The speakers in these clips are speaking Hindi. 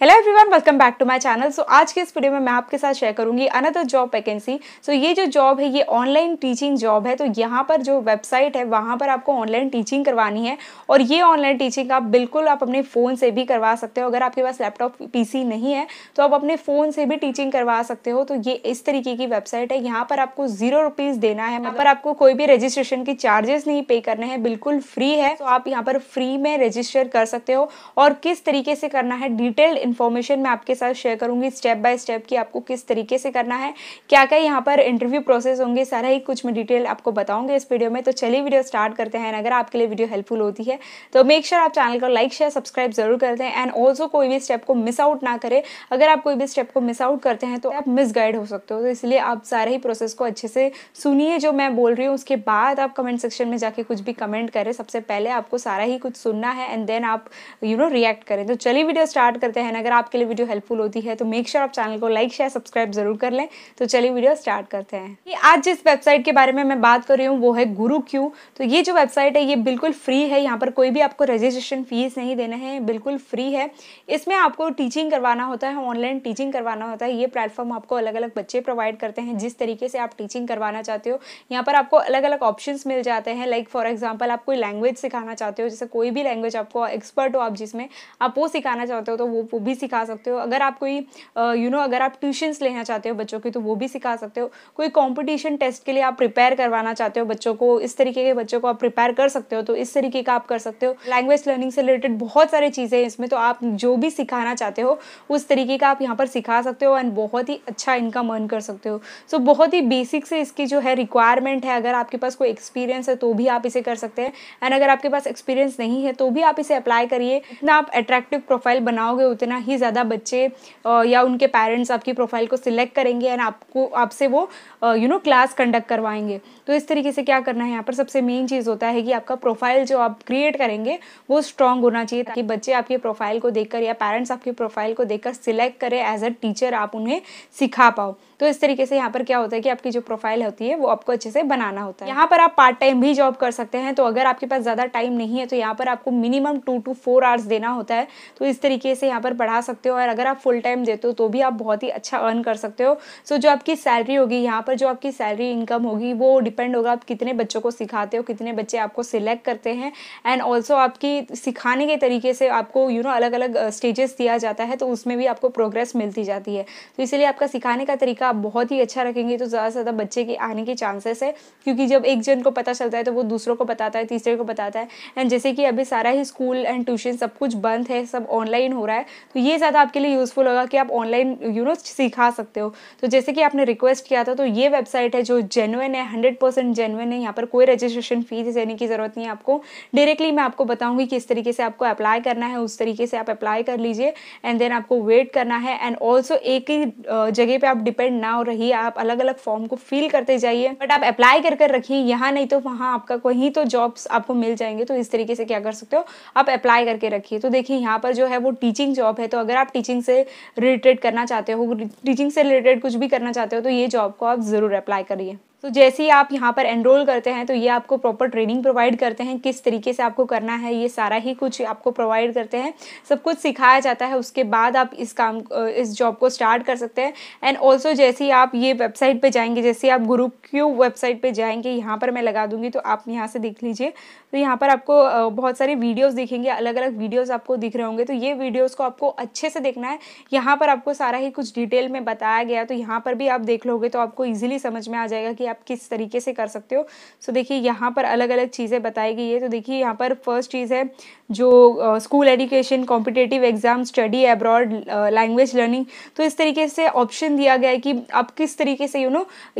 Hello everyone, welcome back to my channel. So आज के इस वीडियो में मैं आपके साथ शेयर करूंगी अनदर जॉब वैकेंसी। सो ये जो जॉब है ये ऑनलाइन टीचिंग जॉब है। तो यहाँ पर जो वेबसाइट है वहाँ पर आपको ऑनलाइन टीचिंग करवानी है और ये ऑनलाइन टीचिंग आप बिल्कुल आप अपने फ़ोन से भी करवा सकते हो। अगर आपके पास लैपटॉप पीसी नहीं है तो आप अपने फ़ोन से भी टीचिंग करवा सकते हो। तो ये इस तरीके की वेबसाइट है। यहाँ पर आपको ₹0 देना है, यहाँ पर आपको कोई भी रजिस्ट्रेशन के चार्जेस नहीं पे करने हैं, बिल्कुल फ्री है। तो आप यहाँ पर फ्री में रजिस्टर कर सकते हो और किस तरीके से करना है डिटेल्ड इन्फॉर्मेशन मैं आपके साथ शेयर करूंगी स्टेप बाय स्टेप कि आपको किस तरीके से करना है, क्या क्या यहाँ पर इंटरव्यू प्रोसेस होंगे, सारा ही कुछ मैं डिटेल आपको बताऊंगी इस वीडियो में। तो चलिए वीडियो स्टार्ट करते हैं। अगर आपके लिए वीडियो हेल्पफुल होती है तो मेक श्योर आप चैनल को लाइक शेयर सब्सक्राइब जरूर करते हैं एंड ऑल्सो कोई भी स्टेप को मिस आउट ना करें। अगर आप कोई भी स्टेप को मिस आउट करते हैं तो आप मिस गाइड हो सकते हो, तो इसलिए आप सारे ही प्रोसेस को अच्छे से सुनिए जो मैं बोल रही हूँ। उसके बाद आप कमेंट सेक्शन में जाके कुछ भी कमेंट करें, सबसे पहले आपको सारा ही कुछ सुनना है एंड देन आप रिएक्ट करें। तो चलिए वीडियो स्टार्ट करते हैं। अगर आपके लिए वीडियो हेल्पफुल होती है तो मेक श्योर आप चैनल को लाइक शेयर सब्सक्राइब जरूर कर लें। तो चलिए वीडियो स्टार्ट करते हैं। ये आज जिस वेबसाइट के बारे में मैं बात कर रही हूँ वो है GuruQ। तो ये जो वेबसाइट है ये बिल्कुल फ्री है। यहाँ पर कोई भी आपको रजिस्ट्रेशन फीस नहीं देना है, बिल्कुल फ्री है। इसमें आपको टीचिंग करवाना होता है, ऑनलाइन टीचिंग करवाना होता है। ये प्लेटफॉर्म आपको अलग अलग बच्चे प्रोवाइड करते हैं जिस तरीके से आप टीचिंग करवाना चाहते हो। यहाँ पर आपको अलग अलग ऑप्शन मिल जाते हैं। लाइक फॉर एग्जाम्पल आप कोई लैंग्वेज सिखाना चाहते हो, जैसे कोई भी लैंग्वेज आपको एक्सपर्ट हो आप जिसमें आप वो सिखाना चाहते हो तो वो भी सिखा सकते हो। अगर आप कोई अगर आप ट्यूशन्स लेना चाहते हो बच्चों की तो वो भी सिखा सकते हो। कोई कंपटीशन टेस्ट के लिए आप प्रिपेयर करवाना चाहते हो बच्चों को, इस तरीके के बच्चों को आप प्रिपेयर कर सकते हो, तो इस तरीके का आप कर सकते हो। लैंग्वेज लर्निंग से रिलेटेड बहुत सारी चीज़ें हैं इसमें, तो आप जो भी सिखाना चाहते हो उस तरीके का आप यहाँ पर सिखा सकते हो एंड बहुत ही अच्छा इनकम अर्न कर सकते हो। सो बहुत ही बेसिक से इसकी जो है रिक्वायरमेंट है। अगर आपके पास कोई एक्सपीरियंस है तो भी आप इसे कर सकते हैं एंड अगर आपके पास एक्सपीरियंस नहीं है तो भी आप इसे अप्लाई करिए। जितना आप अट्रैक्टिव प्रोफाइल बनाओगे उतना ही ज़्यादा बच्चे या उनके पेरेंट्स आपकी प्रोफाइल को सिलेक्ट करेंगे एंड आपसे वो क्लास कंडक्ट करवाएंगे। तो इस तरीके से क्या करना है, यहाँ पर सबसे मेन चीज़ होता है कि आपका प्रोफाइल जो आप क्रिएट करेंगे वो स्ट्रांग होना चाहिए ताकि बच्चे आपके प्रोफाइल को देखकर या पेरेंट्स आपकी प्रोफाइल को देखकर सिलेक्ट करें एज अ टीचर, आप उन्हें सिखा पाओ। तो इस तरीके से यहाँ पर क्या होता है कि आपकी जो प्रोफाइल होती है वो आपको अच्छे से बनाना होता है। यहाँ पर आप पार्ट टाइम भी जॉब कर सकते हैं। तो अगर आपके पास ज़्यादा टाइम नहीं है तो यहाँ पर आपको मिनिमम 2 to 4 hours देना होता है। तो इस तरीके से यहाँ पर पढ़ा सकते हो और अगर आप फुल टाइम देते हो तो भी आप बहुत ही अच्छा अर्न कर सकते हो। सो जो आपकी सैलरी होगी, यहाँ पर जो आपकी सैलरी इनकम होगी वो डिपेंड होगा आप कितने बच्चों को सिखाते हो, कितने बच्चे आपको सिलेक्ट करते हैं एंड ऑल्सो आपकी सिखाने के तरीके से आपको अलग अलग स्टेजेस दिया जाता है तो उसमें भी आपको प्रोग्रेस मिलती जाती है। तो इसलिए आपका सिखाने का तरीका आप बहुत ही अच्छा रखेंगे तो ज़्यादा से ज़्यादा बच्चे के आने के चांसेस है, क्योंकि जब एक जन को पता चलता है तो वो दूसरों को बताता है, तीसरे को बताता है एंड जैसे कि अभी सारा ही स्कूल एंड ट्यूशन सब कुछ बंद है, सब ऑनलाइन हो रहा है तो ये ज़्यादा आपके लिए यूज़फुल होगा कि आप ऑनलाइन सिखा सकते हो। तो जैसे कि आपने रिक्वेस्ट किया था तो ये वेबसाइट है जो जेन्युइन है, 100% जेन्युइन है। यहाँ पर कोई रजिस्ट्रेशन फीस देने की ज़रूरत नहीं है आपको। डायरेक्टली मैं आपको बताऊँगी किस तरीके से आपको अप्लाई करना है, उस तरीके से आप अप्लाई कर लीजिए एंड देन आपको वेट करना है एंड ऑल्सो एक ही जगह पर आप डिपेंड ना हो रही, आप अलग अलग फॉर्म को फिल करते जाइए बट आप अप्लाई कर कर रखिए। यहाँ नहीं तो वहाँ आपका कहीं तो जॉब्स आपको मिल जाएंगे। तो इस तरीके से क्या कर सकते हो, आप अप्लाई करके रखिए। तो देखिए यहाँ पर जो है वो टीचिंग जॉब है। तो अगर आप टीचिंग से रिलेटेड करना चाहते हो, टीचिंग से रिलेटेड कुछ भी करना चाहते हो तो ये जॉब को आप ज़रूर अप्लाई करिए। तो जैसे ही आप यहाँ पर एनरोल करते हैं तो ये आपको प्रॉपर ट्रेनिंग प्रोवाइड करते हैं, किस तरीके से आपको करना है ये सारा ही कुछ आपको प्रोवाइड करते हैं, सब कुछ सिखाया जाता है। उसके बाद आप इस जॉब को स्टार्ट कर सकते हैं एंड ऑल्सो जैसे ही आप ये वेबसाइट पे जाएंगे, जैसे आप GuruQ वेबसाइट पे जाएंगे, यहाँ पर मैं लगा दूँगी तो आप यहाँ से देख लीजिए। तो यहाँ पर आपको बहुत सारे वीडियोज़ दिखेंगे, अलग अलग वीडियोज़ आपको दिख रहे होंगे। तो ये वीडियोज़ को आपको अच्छे से देखना है, यहाँ पर आपको सारा ही कुछ डिटेल में बताया गया। तो यहाँ पर भी आप देख लोगे तो आपको ईजिली समझ में आ जाएगा कि आप किस तरीके से कर सकते हो। सो देखिए यहाँ पर अलग अलग चीज़ें बताई गई है। तो देखिए यहाँ पर फर्स्ट चीज़ है जो school education, competitive exam, study abroad, language learning. तो इस तरीके से ऑप्शन दिया गया है कि आप किस तरीके से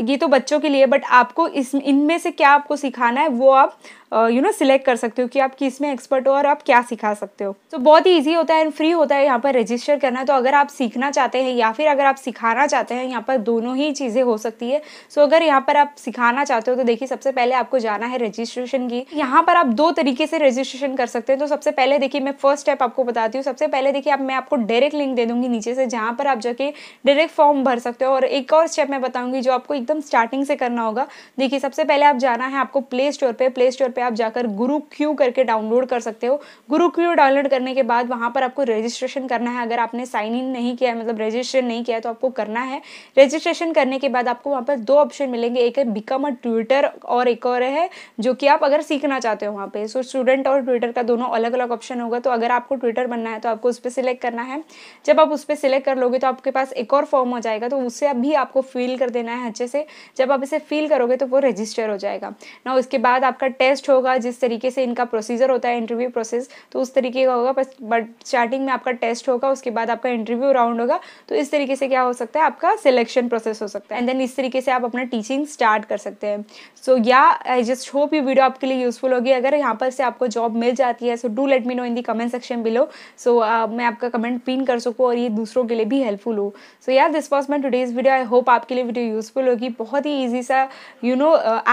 ये तो बच्चों के लिए बट आपको इनमें से क्या आपको सिखाना है वो आप सिलेक्ट कर सकते हो कि आप किस में एक्सपर्ट हो और आप क्या सिखा सकते हो। तो बहुत ही ईजी होता है एंड फ्री होता है यहाँ पर रजिस्टर करना। तो अगर आप सीखना चाहते हैं या फिर अगर आप सिखाना चाहते हैं, यहाँ पर दोनों ही चीज़ें हो सकती है। सो अगर यहाँ पर आप सिखाना चाहते हो तो देखिए सबसे पहले आपको जाना है रजिस्ट्रेशन की। यहाँ पर आप 2 तरीके से रजिस्ट्रेशन कर सकते हैं। तो सबसे पहले देखिए मैं फर्स्ट स्टेप आपको बताती हूँ। सबसे पहले देखिए मैं आपको डायरेक्ट लिंक दे दूँगी नीचे से, जहाँ पर आप जाके डायरेक्ट फॉर्म भर सकते हो। और एक और स्टेप मैं बताऊँगी जो आपको एकदम स्टार्टिंग से करना होगा। देखिए सबसे पहले आप जाना है आपको प्ले स्टोर पर। प्ले स्टोर पर आप जाकर GuruQ करके डाउनलोड कर सकते हो। GuruQ डाउनलोड करने के बाद वहाँ पर आपको रजिस्ट्रेशन करना है। अगर आपने साइन इन नहीं किया है, मतलब रजिस्ट्रेशन नहीं किया है, तो आपको करना है। रजिस्ट्रेशन करने के बाद आपको वहाँ पर दो ऑप्शन मिलेंगे, एक है बिकम अ ट्यूटर और एक और है जो कि आप अगर सीखना चाहते हो वहाँ पे। सो स्टूडेंट और ट्विटर का दोनों अलग अलग ऑप्शन होगा। तो अगर आपको ट्विटर बनना है तो आपको उस पर सिलेक्ट करना है। जब आप उस पर सिलेक्ट कर लोगे तो आपके पास एक और फॉर्म हो जाएगा, तो उससे अभी आपको फिल कर देना है अच्छे से। जब आप इसे फिल करोगे तो वो रजिस्टर हो जाएगा ना। उसके बाद आपका टेस्ट होगा, जिस तरीके से इनका प्रोसीजर होता है इंटरव्यू प्रोसेस, तो उस तरीके का होगा। बट स्टार्टिंग में आपका टेस्ट होगा, उसके बाद आपका इंटरव्यू राउंड होगा। तो इस तरीके से क्या हो सकता है, आपका सिलेक्शन प्रोसेस हो सकता है। एंड देन इस तरीके से आप अपना टीचिंग स्टार्ट कर सकते हैं। So yeah I just hope ये वीडियो आपके लिए यूजफुल होगी। अगर यहाँ पर से आपको जॉब मिल जाती है so do let me know in the comment section below, so मैं आपका कमेंट पिन कर सकूँ और ये दूसरों के लिए भी हेल्पफुल हो। So yeah this was my today's video. I hope आपके लिए वीडियो यूजफुल होगी। बहुत ही ईजी सा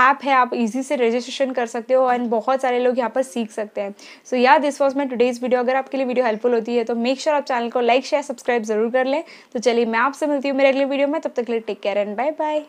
ऐप है, आप ईजी से रजिस्ट्रेशन कर सकते हो एंड बहुत सारे लोग यहाँ पर सीख सकते हैं। So yeah this was my today's video. अगर आपके लिए वीडियो हेल्पफुल होती है तो मेक श्योर आप चैनल को लाइक शेयर सब्सक्राइब जरूर कर लें। तो चलिए मैं आपसे मिलती हूँ मेरे अगले वीडियो में। तब तक के लिए take care and bye bye.